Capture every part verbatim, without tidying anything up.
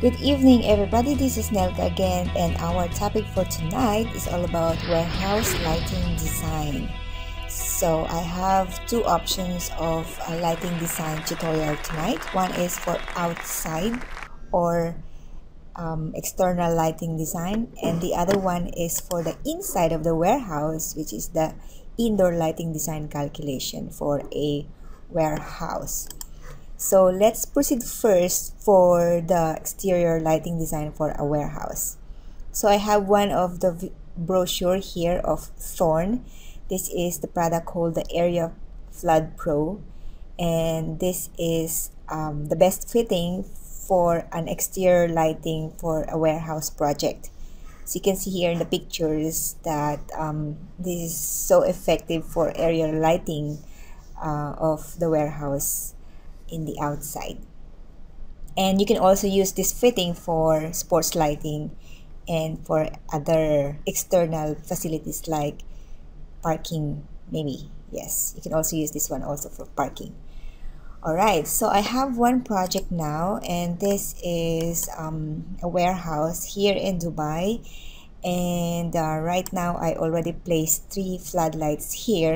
Good evening everybody, this is Nelca again, and our topic for tonight is all about warehouse lighting design. So I have two options of a lighting design tutorial tonight. One is for outside or um, external lighting design, and the other one is for the inside of the warehouse, which is the indoor lighting design calculation for a warehouse. So let's proceed first for the exterior lighting design for a warehouse. So I have one of the brochure here of Thorn. This is the product called the Area Flood Pro, and this is um, the best fitting for an exterior lighting for a warehouse project. So you can see here in the pictures that um, this is so effective for area lighting uh, of the warehouse in the outside, and you can also use this fitting for sports lighting and for other external facilities like parking. Maybe yes, you can also use this one also for parking. Alright, so I have one project now, and this is um, a warehouse here in Dubai, and uh, right now I already placed three floodlights here.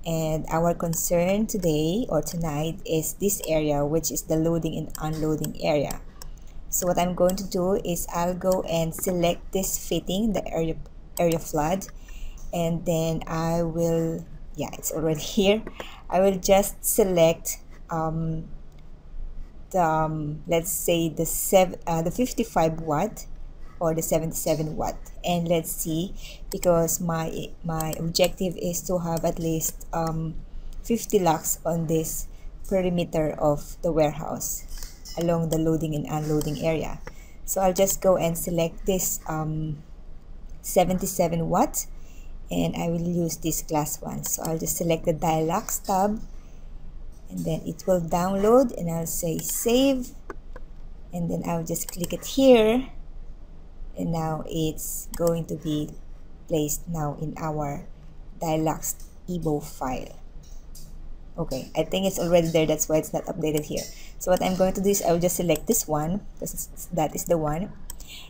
And our concern today or tonight is this area, which is the loading and unloading area. So what I'm going to do is I'll go and select this fitting, the area area flood, and then I will, yeah, it's already here. I will just select um, the um, let's say the seven, uh, the fifty-five watt or the seventy-seven watt, and let's see, because my my objective is to have at least um, fifty lux on this perimeter of the warehouse along the loading and unloading area. So I'll just go and select this um, seventy-seven watt, and I will use this glass one. So I'll just select the Dialux tab, and then it will download, and I'll say save, and then I'll just click it here. And now it's going to be placed now in our Dialux Evo file. Okay, I think it's already there, that's why it's not updated here. So what I'm going to do is I'll just select this one, because that is the one,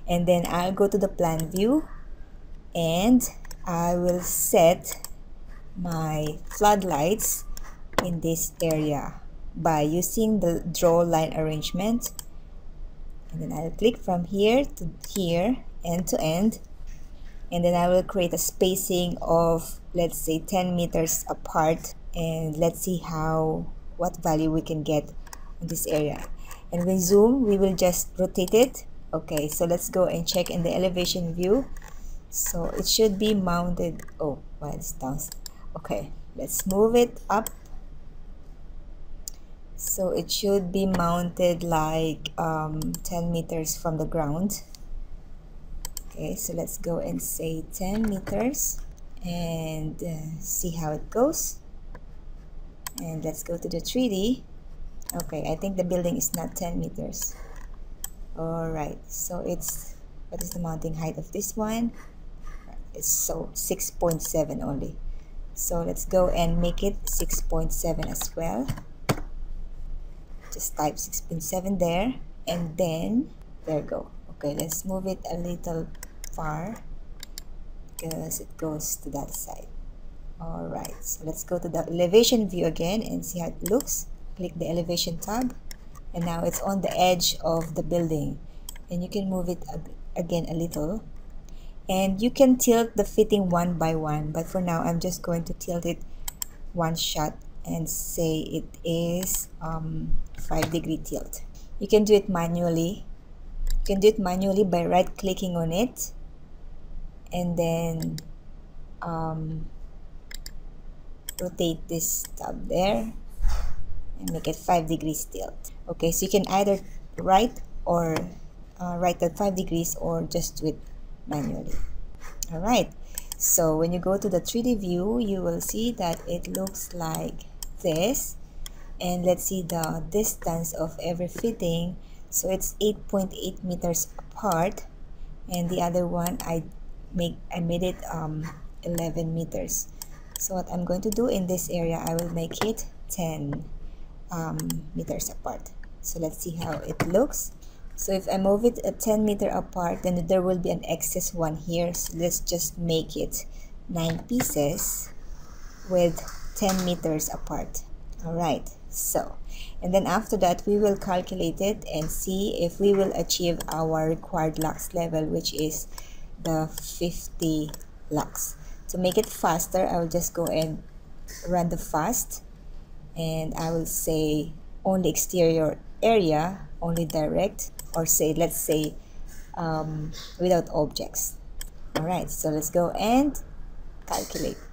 and then I'll go to the plan view, and I will set my floodlights in this area by using the draw line arrangement. And then I'll click from here to here, end to end, and then I will create a spacing of, let's say, ten meters apart, and let's see how what value we can get in this area. And when zoom, we will just rotate it. Okay, so let's go and check in the elevation view. So it should be mounted. Oh, well, it's down. Okay, let's move it up. So it should be mounted like um, ten meters from the ground. Okay, so let's go and say ten meters and uh, see how it goes. And let's go to the three D. Okay, I think the building is not ten meters. Alright, so it's, what is the mounting height of this one? It's so six point seven only. So let's go and make it six point seven as well. Just type six point seven there, and then there you go. Okay, let's move it a little far because it goes to that side. All right, so let's go to the elevation view again and see how it looks. Click the elevation tab, and now it's on the edge of the building, and you can move it again a little, and you can tilt the fitting one by one, but for now I'm just going to tilt it one shot and say it is um, five degree tilt. You can do it manually. You can do it manually by right clicking on it, and then um, rotate this tab there and make it five degrees tilt. Okay, so you can either write or uh, write at five degrees or just do it manually. Alright, so when you go to the three D view, you will see that it looks like this, and let's see the distance of every fitting. So it's eight point eight meters apart, and the other one I make I made it um, eleven meters. So what I'm going to do in this area, I will make it ten um, meters apart. So let's see how it looks. So if I move it at ten meter apart, then there will be an excess one here. So let's just make it nine pieces with ten meters apart. All right, so, and then after that, we will calculate it and see if we will achieve our required lux level, which is the fifty lux. To make it faster, I will just go and run the fast, and I will say only exterior area, only direct, or say, let's say, um, without objects. All right, so let's go and calculate.